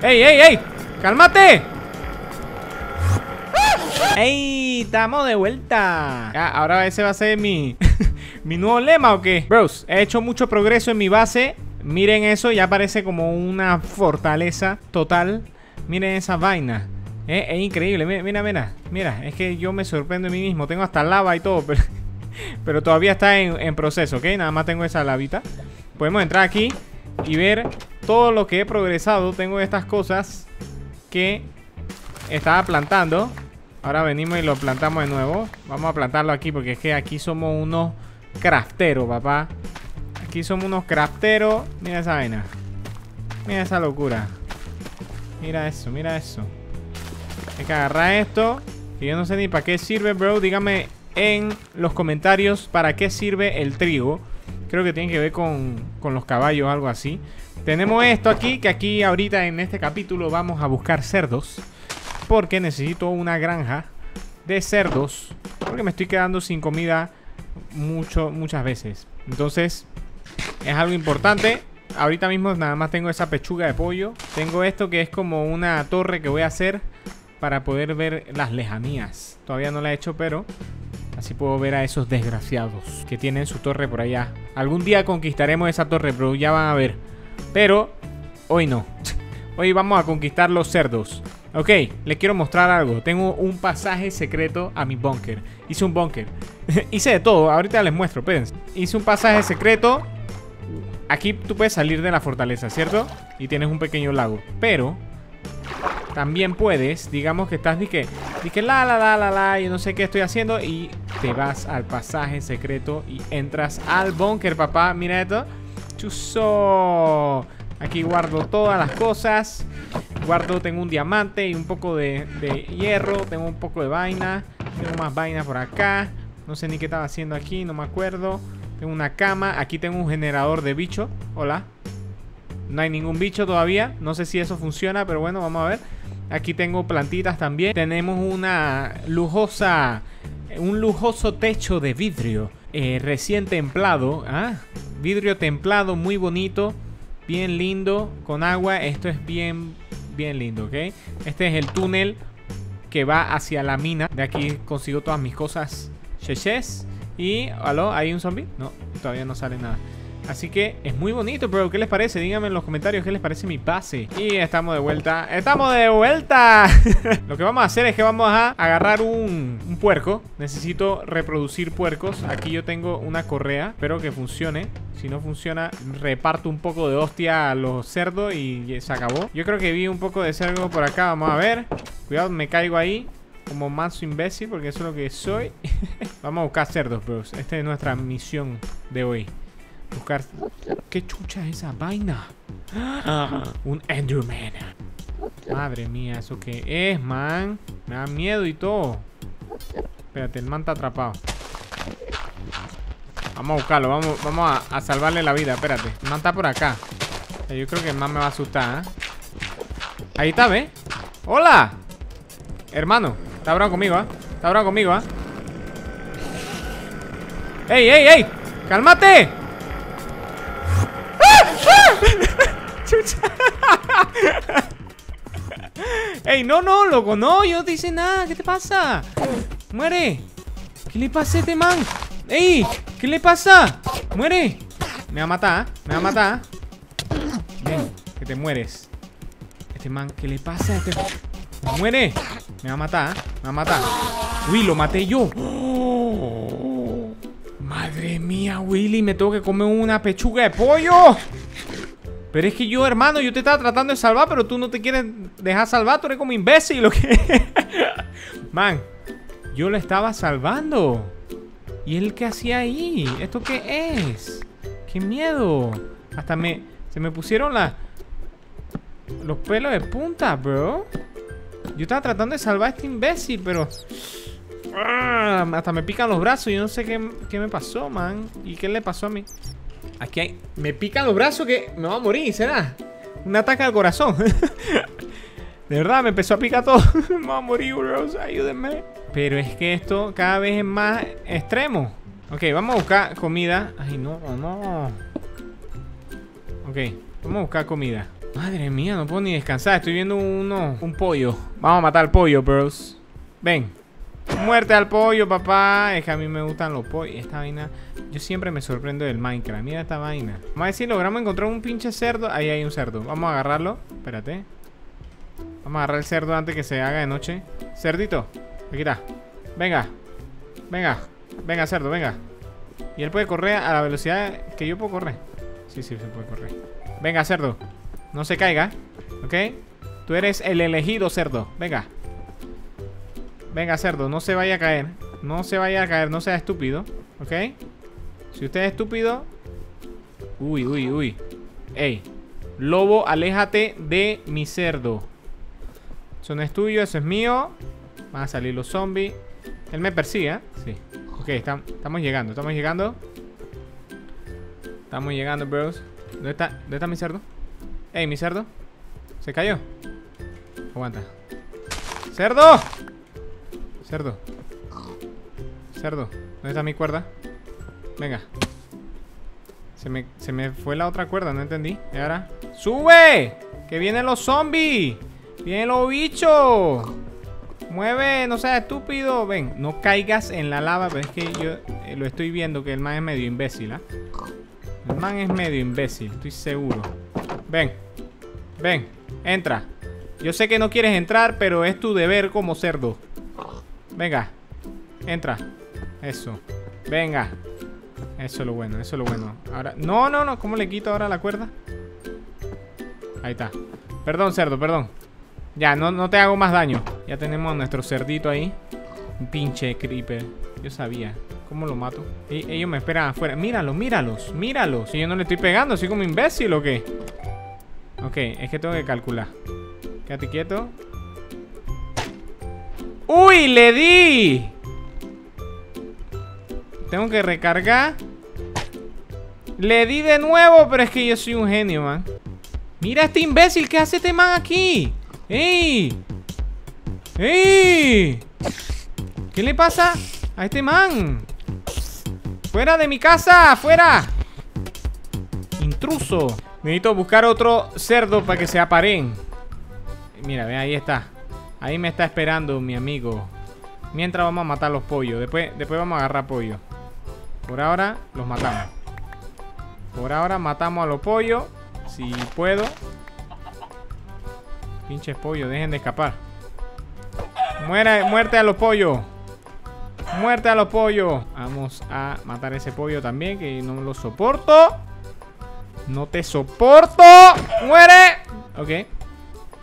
¡Ey, ey, ey! ¡Cálmate! ¡Ey! ¡Estamos de vuelta! Ya, ahora ese va a ser mi mi nuevo lema, ¿o qué? Bros, he hecho mucho progreso en mi base. Miren eso, ya parece como una fortaleza total. Miren esa vaina. Es increíble, mira, mira. Mira, es que yo me sorprendo a mí mismo. Tengo hasta lava y todo, pero todavía está en proceso, ¿ok? Nada más tengo esa lavita. Podemos entrar aquí y ver todo lo que he progresado. Tengo estas cosas que estaba plantando. Ahora venimos y lo plantamos de nuevo. Vamos a plantarlo aquí porque es que aquí somos unos crafteros, papá. Aquí somos unos crafteros. Mira esa vaina. Mira esa locura. Mira eso, mira eso. Hay que agarrar esto. Y yo no sé ni para qué sirve, bro. Dígame en los comentarios para qué sirve el trigo. Creo que tiene que ver con los caballos o algo así. Tenemos esto aquí, que aquí ahorita en este capítulo vamos a buscar cerdos. Porque necesito una granja de cerdos. Porque me estoy quedando sin comida muchas veces. Entonces, es algo importante. Ahorita mismo nada más tengo esa pechuga de pollo. Tengo esto que es como una torre que voy a hacer para poder ver las lejanías. Todavía no la he hecho, pero así puedo ver a esos desgraciados que tienen su torre por allá. Algún día conquistaremos esa torre, pero ya van a ver. Pero hoy no. Hoy vamos a conquistar los cerdos. Ok, les quiero mostrar algo. Tengo un pasaje secreto a mi búnker. Hice un búnker. Hice de todo, ahorita les muestro, espérense. Hice un pasaje secreto. Aquí tú puedes salir de la fortaleza, ¿cierto? Y tienes un pequeño lago. Pero también puedes, digamos que estás dije la, yo no sé qué estoy haciendo. Y te vas al pasaje secreto y entras al búnker, papá. Mira esto. Chuso. Aquí guardo todas las cosas. Guardo, tengo un diamante y un poco de hierro. Tengo un poco de vaina. Tengo más vaina por acá. No sé ni qué estaba haciendo aquí, no me acuerdo. Tengo una cama. Aquí tengo un generador de bicho. Hola. No hay ningún bicho todavía. No sé si eso funciona, pero bueno, vamos a ver. Aquí tengo plantitas también. Tenemos un lujoso techo de vidrio. Recién templado. ¿Ah? Vidrio templado, muy bonito. Bien lindo. Con agua. Esto es bien, bien lindo, ¿ok? Este es el túnel que va hacia la mina. De aquí consigo todas mis cosas. Cheches. Y, ¿aló? ¿Hay un zombie? No, todavía no sale nada. Así que es muy bonito, pero ¿qué les parece? Díganme en los comentarios qué les parece mi base. Y estamos de vuelta. ¡Estamos de vuelta! Lo que vamos a hacer es que vamos a agarrar un puerco. Necesito reproducir puercos. Aquí yo tengo una correa. Espero que funcione. Si no funciona, reparto un poco de hostia a los cerdos y se acabó. Yo creo que vi un poco de cerdo por acá. Vamos a ver. Cuidado, me caigo ahí. Como manso imbécil, porque eso es lo que soy. Vamos a buscar cerdos, bros. Esta es nuestra misión de hoy. Buscar... ¿Qué chucha es esa vaina? ¡Ah! Un Enderman. Madre mía, ¿eso qué es, man? Me da miedo y todo. Espérate, el man está atrapado. Vamos a buscarlo, vamos a salvarle la vida. Espérate, el man está por acá. Yo creo que el man me va a asustar, ¿eh? Ahí está, ¿ves? ¡Hola! Hermano, está bravo conmigo, ¿ah? ¿Eh? Está bravo conmigo, ¿ah? ¿Eh? ¡Ey, ey, ey! ¡Cálmate! Ey, no, no, loco, no, yo no te hice nada. ¿Qué te pasa? Muere. ¿Qué le pasa a este man? Ey, ¿qué le pasa? Muere. Me va a matar, me va a matar. Ven, que te mueres. Este man, ¿qué le pasa a este? Muere. Me va a matar, me va a matar. Uy, lo maté yo. Oh, madre mía, Willy, me tengo que comer una pechuga de pollo. Pero es que yo, hermano, yo te estaba tratando de salvar, pero tú no te quieres dejar salvar. Tú eres como imbécil, ¿o qué? Man, yo lo estaba salvando. ¿Y él qué hacía ahí? ¿Esto qué es? ¡Qué miedo! Hasta se me pusieron los pelos de punta, bro. Yo estaba tratando de salvar a este imbécil, pero... hasta me pican los brazos. Yo no sé qué me pasó, man. ¿Y qué le pasó a mí? Aquí hay... Me pican los brazos que me va a morir, ¿será? Un ataque al corazón. De verdad, me empezó a picar todo. Me va a morir, bros, ayúdenme. Pero es que esto cada vez es más extremo. Ok, vamos a buscar comida. Ay, no, no. Ok, vamos a buscar comida. Madre mía, no puedo ni descansar. Estoy viendo un pollo. Vamos a matar al pollo, bros. Ven. Muerte al pollo, papá. Es que a mí me gustan los pollos. Esta vaina, yo siempre me sorprendo del Minecraft. Mira esta vaina. Vamos a ver si logramos encontrar un pinche cerdo. Ahí hay un cerdo. Vamos a agarrarlo. Espérate. Vamos a agarrar el cerdo antes que se haga de noche. Cerdito, aquí está. Venga. Venga. Venga, cerdo, venga. Y él puede correr a la velocidad que yo puedo correr. Sí, sí, se puede correr. Venga, cerdo. No se caiga. ¿Ok? Tú eres el elegido, cerdo. Venga. Venga, cerdo, no se vaya a caer. No se vaya a caer, no sea estúpido. ¿Ok? Si usted es estúpido... Uy, uy, uy. Ey, lobo, aléjate de mi cerdo. Eso no es tuyo, eso es mío. Van a salir los zombies. Él me persigue, ¿eh? Sí. Ok, estamos llegando, estamos llegando. Estamos llegando, bros. Dónde está mi cerdo? Ey, mi cerdo. ¿Se cayó? Aguanta. ¡Cerdo! Cerdo. Cerdo. ¿Dónde está mi cuerda? Venga. Se me fue la otra cuerda, no entendí. ¿Y ahora? ¡Sube! ¡Que vienen los zombies! ¡Vienen los bichos! ¡Mueve! ¡No seas estúpido! Ven, no caigas en la lava. Pero es que yo lo estoy viendo que el man es medio imbécil, ¿ah? El man es medio imbécil, estoy seguro. Ven. Ven. Entra. Yo sé que no quieres entrar, pero es tu deber como cerdo. Venga, entra. Eso, venga. Eso es lo bueno, eso es lo bueno. Ahora, no, no, no, ¿cómo le quito ahora la cuerda? Ahí está. Perdón, cerdo, perdón. Ya, no te hago más daño. Ya tenemos a nuestro cerdito ahí. Un pinche creeper, yo sabía. ¿Cómo lo mato? Ellos me esperan afuera. Míralos, míralos, míralos. Si yo no le estoy pegando, ¿soy como imbécil o qué? Ok, es que tengo que calcular. Quédate quieto. ¡Uy! ¡Le di! Tengo que recargar. ¡Le di de nuevo! Pero es que yo soy un genio, man. ¡Mira este imbécil! ¿Qué hace este man aquí? ¡Ey! ¡Ey! ¿Qué le pasa a este man? ¡Fuera de mi casa! ¡Fuera! ¡Intruso! Necesito buscar otro cerdo para que se aparen. Mira, ve, ahí está. Ahí me está esperando mi amigo. Mientras vamos a matar los pollos. Después vamos a agarrar pollo. Por ahora los matamos. Por ahora matamos a los pollos. Si puedo. Pinches pollos, dejen de escapar. Muerte a los pollos. Muerte a los pollos. Vamos a matar ese pollo también, que no lo soporto. No te soporto. Muere. Ok.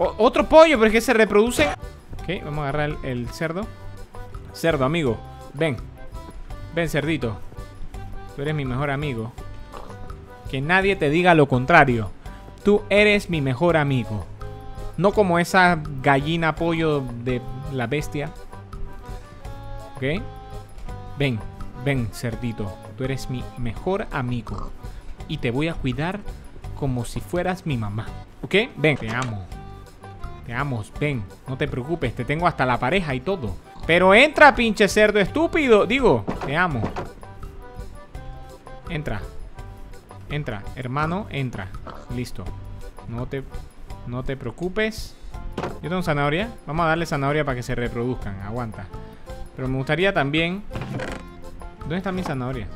Otro pollo, pero es que se reproducen. Ok, vamos a agarrar el cerdo. Cerdo, amigo, ven. Ven, cerdito. Tú eres mi mejor amigo. Que nadie te diga lo contrario. Tú eres mi mejor amigo. No como esa gallina pollo de la bestia. Ok. Ven, ven, cerdito. Tú eres mi mejor amigo. Y te voy a cuidar como si fueras mi mamá. Ok, ven, te amo. Te amo, ven, no te preocupes, te tengo hasta la pareja y todo. Pero entra, pinche cerdo estúpido. Digo, te amo. Entra. Entra, hermano, entra. Listo. No te preocupes. Yo tengo zanahoria. Vamos a darle zanahoria para que se reproduzcan. Aguanta. Pero me gustaría también... ¿Dónde están mis zanahorias?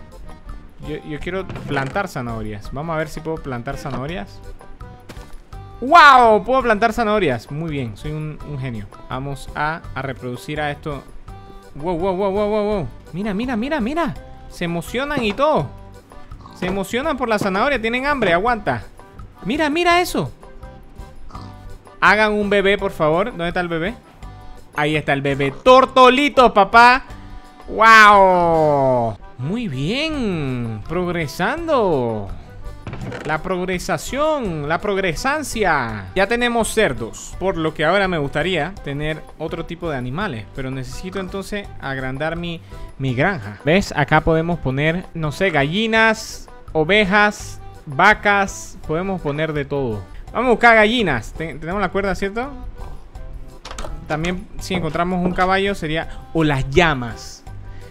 Yo quiero plantar zanahorias. Vamos a ver si puedo plantar zanahorias. ¡Wow! Puedo plantar zanahorias. Muy bien, soy un genio. Vamos a reproducir a esto. ¡Wow, wow, wow, wow, wow, wow! Mira, mira, mira, mira. Se emocionan y todo. Se emocionan por la zanahoria. Tienen hambre, aguanta. Mira, mira eso. Hagan un bebé, por favor. ¿Dónde está el bebé? Ahí está el bebé. ¡Tortolitos, papá! ¡Wow! Muy bien. Progresando. La progresación, la progresancia. Ya tenemos cerdos, por lo que ahora me gustaría tener otro tipo de animales. Pero necesito entonces agrandar mi granja. ¿Ves? Acá podemos poner, no sé, gallinas, ovejas, vacas. Podemos poner de todo. Vamos a buscar gallinas. Tenemos la cuerda, ¿cierto? También si encontramos un caballo sería... O las llamas.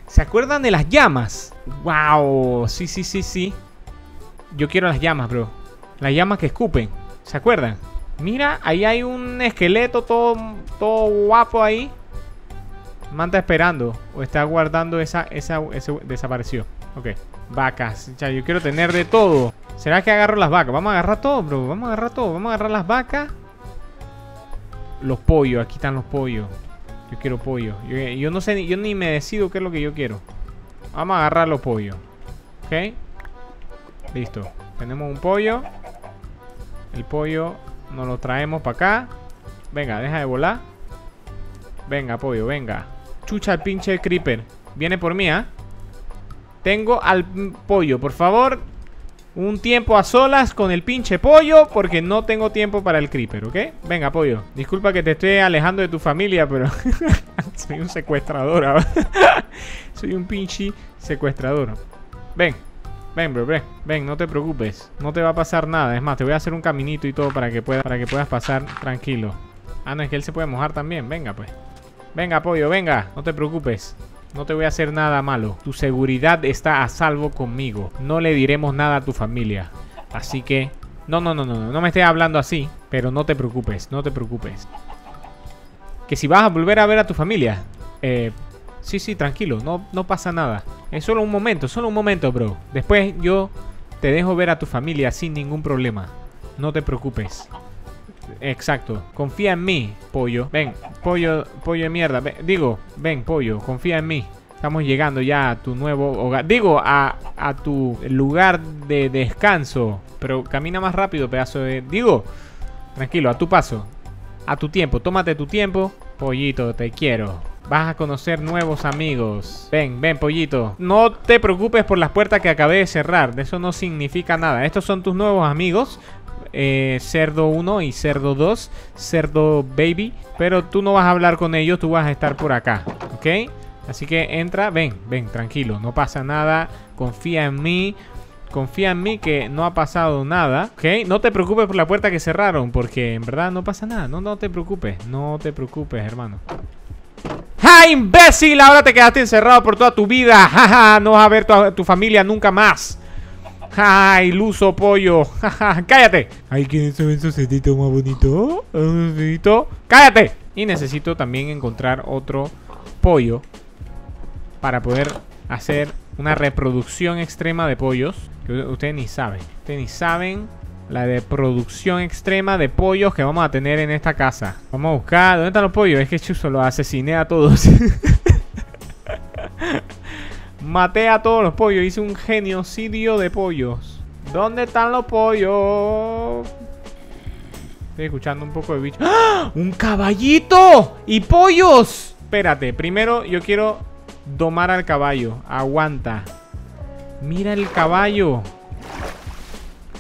¿Se acuerdan de las llamas? ¡Wow! Sí, sí, sí, sí. Yo quiero las llamas, bro. Las llamas que escupen. ¿Se acuerdan? Mira, ahí hay un esqueleto todo guapo ahí. Manta esperando. O está guardando ese desapareció. Ok. Vacas. Ya, yo quiero tener de todo. ¿Será que agarro las vacas? Vamos a agarrar todo, bro. Vamos a agarrar todo. Vamos a agarrar las vacas. Los pollos. Aquí están los pollos. Yo quiero pollo. Yo no sé. Yo ni me decido qué es lo que yo quiero. Vamos a agarrar los pollos. Ok. Listo. Tenemos un pollo. El pollo nos lo traemos para acá. Venga, deja de volar. Venga, pollo, venga. Chucha el pinche creeper. Viene por mí, ¿eh? Tengo al pollo, por favor. Un tiempo a solas con el pinche pollo, porque no tengo tiempo para el creeper, ¿ok? Venga, pollo. Disculpa que te estoy alejando de tu familia, pero soy un secuestrador ahora. Soy un pinche secuestrador. Ven. Ven, bro, ven, ven, no te preocupes. No te va a pasar nada, es más, te voy a hacer un caminito y todo para que puedas pasar tranquilo. Ah, no, es que él se puede mojar también. Venga, pues, venga, pollo, venga. No te preocupes, no te voy a hacer nada malo. Tu seguridad está a salvo conmigo. No le diremos nada a tu familia. Así que, no me estés hablando así. Pero no te preocupes, no te preocupes. Que si vas a volver a ver a tu familia. Sí, tranquilo, no pasa nada. Es solo un momento, bro. Después yo te dejo ver a tu familia sin ningún problema. No te preocupes. Exacto. Confía en mí, pollo. Ven, pollo, pollo de mierda. Ven, pollo, confía en mí. Estamos llegando ya a tu nuevo hogar. A tu lugar de descanso. Pero camina más rápido, pedazo de... Tranquilo, a tu paso. A tu tiempo, tómate tu tiempo. Pollito, te quiero. Vas a conocer nuevos amigos. Ven, ven, pollito. No te preocupes por las puertas que acabé de cerrar. Eso no significa nada. Estos son tus nuevos amigos. Cerdo 1 y cerdo 2. Cerdo baby. Pero tú no vas a hablar con ellos. Tú vas a estar por acá. ¿Ok? Así que entra. Ven, ven, tranquilo. No pasa nada. Confía en mí. Confía en mí que no ha pasado nada. ¿Ok? No te preocupes por la puerta que cerraron. Porque en verdad no pasa nada. No te preocupes. No te preocupes, hermano. ¡Ja, imbécil! Ahora te quedaste encerrado por toda tu vida. ¡Ja, ja! No vas a ver tu familia nunca más. ¡Ja, iluso pollo! ¡Ja, ja! ¡Cállate! Ay, ¿quiénes son esos setitos más bonitos? ¡Cállate! Y necesito también encontrar otro pollo para poder hacer una reproducción extrema de pollos. Que ustedes ni saben. Ustedes ni saben la de producción extrema de pollos que vamos a tener en esta casa. Vamos a buscar... ¿Dónde están los pollos? Es que chuzo, los asesiné a todos. Maté a todos los pollos. Hice un genocidio de pollos. ¿Dónde están los pollos? Estoy escuchando un poco de bicho. ¡Ah! ¡Un caballito! ¡Y pollos! Espérate, primero yo quiero domar al caballo. Aguanta. Mira el caballo.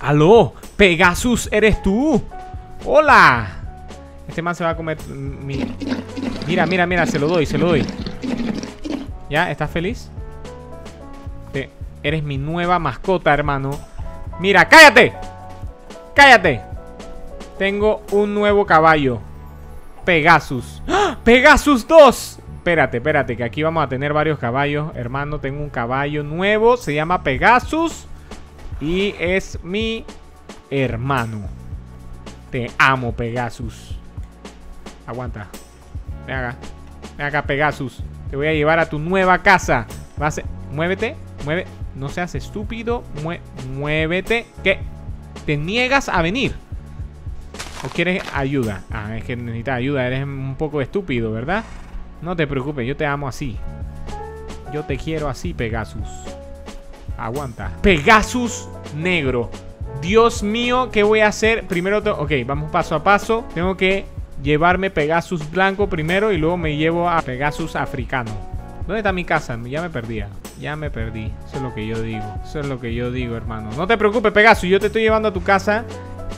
¡Aló! ¡Pegasus, eres tú! ¡Hola! Este man se va a comer... Mira, se lo doy. ¿Ya? ¿Estás feliz? Eres mi nueva mascota, hermano. ¡Mira! ¡Cállate! ¡Cállate! Tengo un nuevo caballo. Pegasus. ¡Ah! ¡Pegasus 2! Espérate, que aquí vamos a tener varios caballos. Hermano, tengo un caballo nuevo. Se llama Pegasus. Y es mi hermano. Te amo, Pegasus. Aguanta. Ven acá, Pegasus. Te voy a llevar a tu nueva casa. Muévete. No seas estúpido. Muévete. ¿Qué? ¿Te niegas a venir? ¿O quieres ayuda? Ah, es que necesitas ayuda. Eres un poco estúpido, ¿verdad? No te preocupes. Yo te amo así. Yo te quiero así, Pegasus. Aguanta. Pegasus negro. Dios mío, ¿qué voy a hacer? Primero, ok, vamos paso a paso. Tengo que llevarme Pegasus blanco primero y luego me llevo a Pegasus africano. ¿Dónde está mi casa? Ya me perdí. Eso es lo que yo digo. Hermano. No te preocupes, Pegasus. Yo te estoy llevando a tu casa.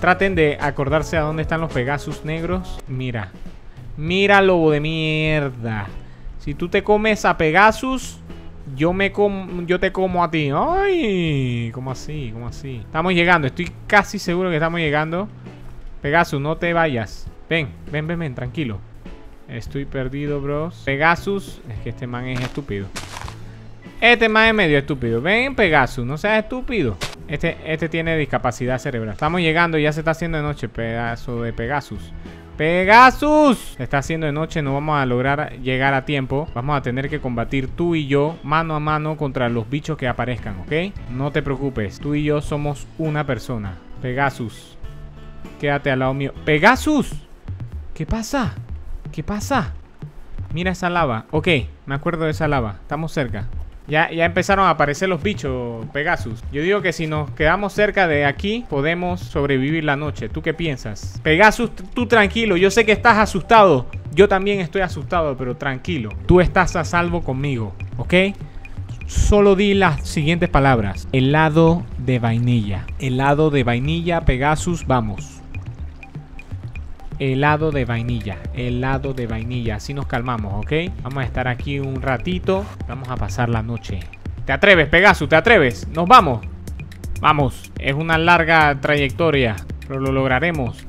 Traten de acordarse a dónde están los Pegasus negros. Mira. Mira, lobo de mierda. Si tú te comes a Pegasus... Yo te como a ti. ¡Ay! ¿Cómo así? Estamos llegando. Estoy casi seguro que estamos llegando. Pegasus, no te vayas. Ven. Tranquilo. Estoy perdido, bros. Pegasus. Es que este man es estúpido. Este man es medio estúpido. Ven, Pegasus. No seas estúpido. Este tiene discapacidad cerebral. Estamos llegando, ya se está haciendo de noche. Pedazo de Pegasus. ¡Pegasus! Se está haciendo de noche, no vamos a lograr llegar a tiempo. Vamos a tener que combatir tú y yo, mano a mano, contra los bichos que aparezcan, ¿ok? No te preocupes, tú y yo somos una persona. Pegasus, quédate al lado mío. ¡Pegasus! ¿Qué pasa? ¿Qué pasa? Mira esa lava. Ok, me acuerdo de esa lava. Estamos cerca. Ya empezaron a aparecer los bichos, Pegasus. Yo digo que si nos quedamos cerca de aquí, podemos sobrevivir la noche. ¿Tú qué piensas? Pegasus, tú tranquilo. Yo sé que estás asustado. Yo también estoy asustado, pero tranquilo. Tú estás a salvo conmigo, ¿ok? Solo di las siguientes palabras. Helado de vainilla. Helado de vainilla, Pegasus, vamos. Helado de vainilla, helado de vainilla. Así nos calmamos, ¿ok? Vamos a estar aquí un ratito. Vamos a pasar la noche. ¿Te atreves, Pegasus? ¿Te atreves? ¡Nos vamos! ¡Vamos! Es una larga trayectoria, pero lo lograremos.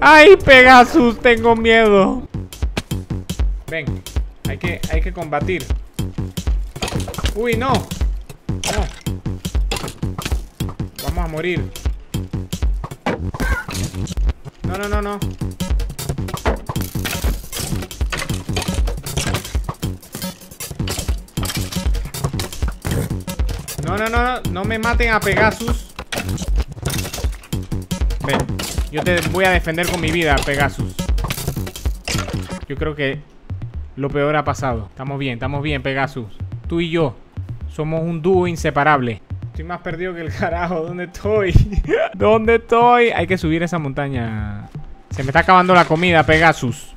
¡Ay, Pegasus! Tengo miedo. Ven, hay que combatir. ¡Uy, no! ¡No! Vamos a morir. No, no, no, no. No, no, no, no. No me maten a Pegasus. Ven, yo te voy a defender con mi vida, Pegasus. Yo creo que lo peor ha pasado. Estamos bien, Pegasus. Tú y yo somos un dúo inseparable. Estoy más perdido que el carajo. ¿Dónde estoy? ¿Dónde estoy? Hay que subir esa montaña. Se me está acabando la comida, Pegasus.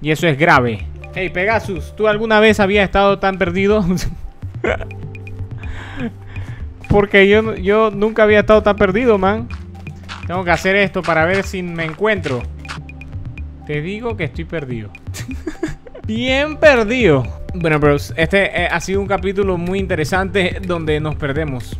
Y eso es grave. Hey, Pegasus, ¿tú alguna vez habías estado tan perdido? Porque yo nunca había estado tan perdido, man. Tengo que hacer esto para ver si me encuentro. Te digo que estoy perdido. Bien perdido. Bueno, bros, este ha sido un capítulo muy interesante donde nos perdemos.